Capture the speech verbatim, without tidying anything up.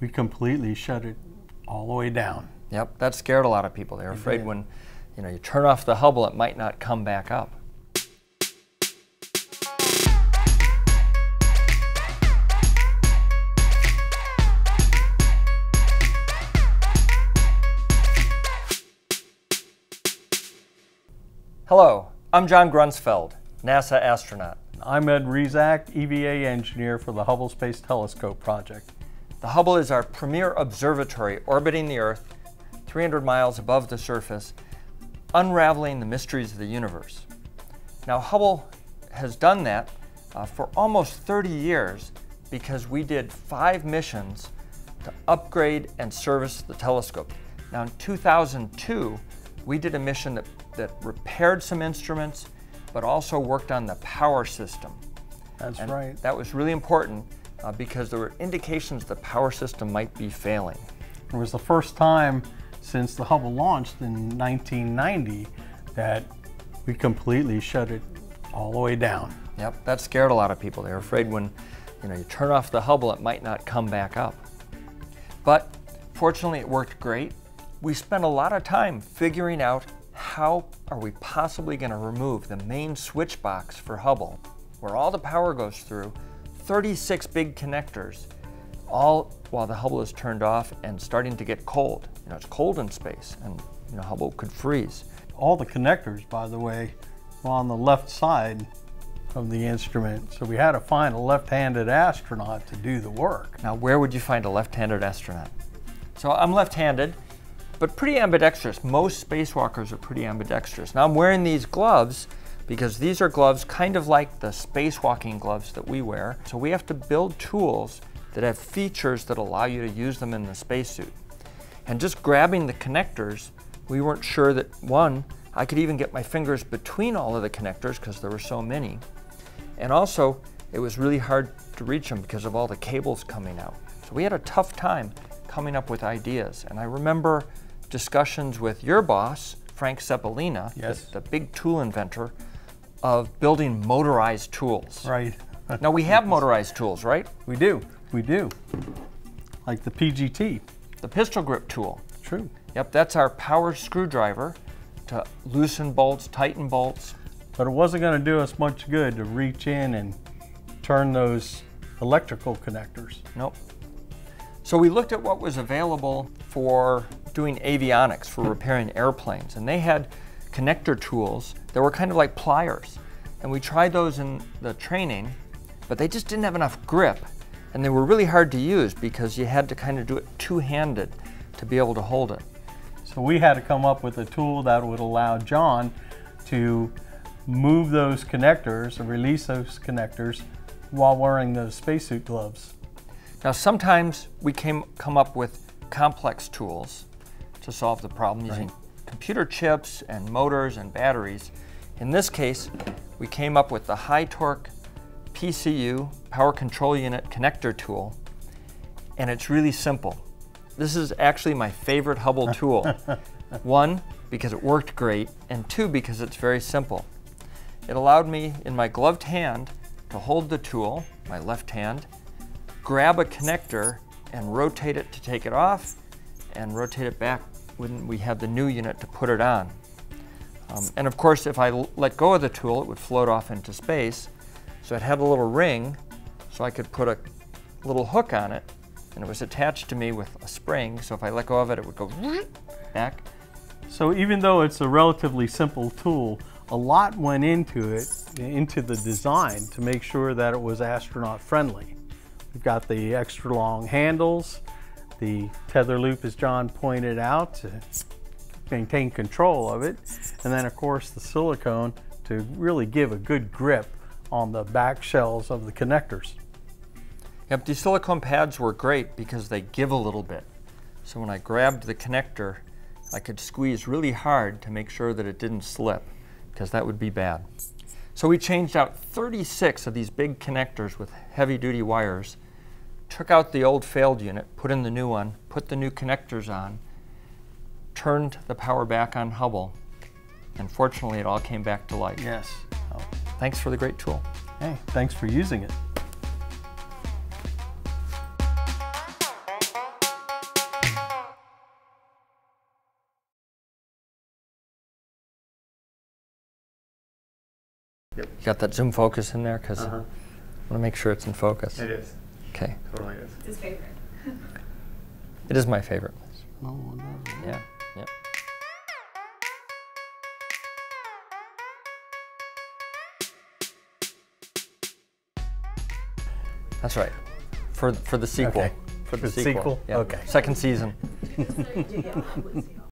we completely shut it all the way down. Yep, that scared a lot of people. They were afraid when, you know, you turn off the Hubble, it might not come back up. Hello, I'm John Grunsfeld, NASA astronaut. I'm Ed Rezac, E V A engineer for the Hubble Space Telescope project. The Hubble is our premier observatory orbiting the Earth three hundred miles above the surface, unraveling the mysteries of the universe. Now, Hubble has done that uh, for almost thirty years because we did five missions to upgrade and service the telescope. Now, in two thousand two, we did a mission that that repaired some instruments, but also worked on the power system. That's and right. That was really important uh, because there were indications the power system might be failing. It was the first time since the Hubble launched in nineteen ninety that we completely shut it all the way down. Yep, that scared a lot of people. They were afraid when, you know, you turn off the Hubble, it might not come back up. But fortunately, it worked great. We spent a lot of time figuring out how are we possibly going to remove the main switch box for Hubble, where all the power goes through, thirty-six big connectors, all while the Hubble is turned off and starting to get cold. You know, it's cold in space, and you know, Hubble could freeze. All the connectors, by the way, were on the left side of the instrument, so we had to find a left-handed astronaut to do the work. Now, where would you find a left-handed astronaut? So I'm left-handed, but pretty ambidextrous. Most spacewalkers are pretty ambidextrous. Now I'm wearing these gloves because these are gloves kind of like the spacewalking gloves that we wear. So we have to build tools that have features that allow you to use them in the spacesuit. And just grabbing the connectors, we weren't sure that, one, I could even get my fingers between all of the connectors because there were so many. And also, it was really hard to reach them because of all the cables coming out. So we had a tough time coming up with ideas. And I remember discussions with your boss, Frank Zeppelina, yes, the, the big tool inventor, of building motorized tools. Right. Now we have motorized tools, right? We do. We do. Like the P G T. The pistol grip tool. True. Yep, that's our power screwdriver to loosen bolts, tighten bolts. But it wasn't going to do us much good to reach in and turn those electrical connectors. Nope. So we looked at what was available for doing avionics, for repairing airplanes, and they had connector tools that were kind of like pliers. And we tried those in the training, but they just didn't have enough grip, and they were really hard to use because you had to kind of do it two-handed to be able to hold it. So we had to come up with a tool that would allow John to move those connectors and release those connectors while wearing those spacesuit gloves. Now, sometimes we came, come up with complex tools to solve the problem using right. computer chips and motors and batteries. In this case, we came up with the high torque P C U, power control unit connector tool, and it's really simple. This is actually my favorite Hubble tool. One, because it worked great, and two, because it's very simple. It allowed me, in my gloved hand, to hold the tool, my left hand, grab a connector and rotate it to take it off, and rotate it back when we have the new unit to put it on. Um, and of course, if I let go of the tool, it would float off into space. So it had a little ring, so I could put a little hook on it, and it was attached to me with a spring, so if I let go of it, it would go back. So even though it's a relatively simple tool, a lot went into it, into the design, to make sure that it was astronaut friendly. We've got the extra long handles, the tether loop, as John pointed out, to maintain control of it, and then of course the silicone to really give a good grip on the back shells of the connectors. Yep, these silicone pads were great because they give a little bit. So when I grabbed the connector, I could squeeze really hard to make sure that it didn't slip, because that would be bad. So we changed out thirty-six of these big connectors with heavy-duty wires, took out the old failed unit, put in the new one, put the new connectors on, turned the power back on Hubble, and fortunately it all came back to life. Yes. So, thanks for the great tool. Hey, thanks for using it. Yep. You got that zoom focus in there? Because uh-huh. I want to make sure it's in focus. It is. Okay. Totally is. It's his favorite. It is my favorite. Yeah. Yeah. That's right. For for the sequel. Okay. For the, for the sequel. sequel? Yeah. Okay. Second season.